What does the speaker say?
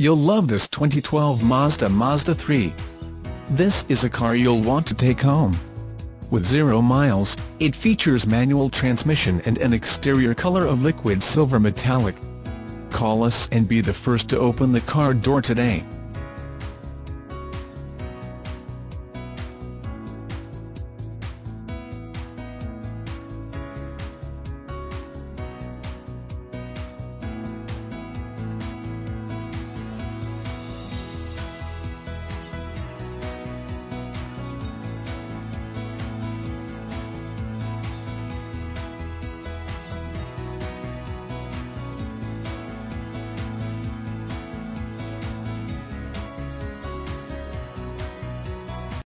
You'll love this 2012 Mazda 3. This is a car you'll want to take home. With 0 miles, it features manual transmission and an exterior color of liquid silver metallic. Call us and be the first to open the car door today.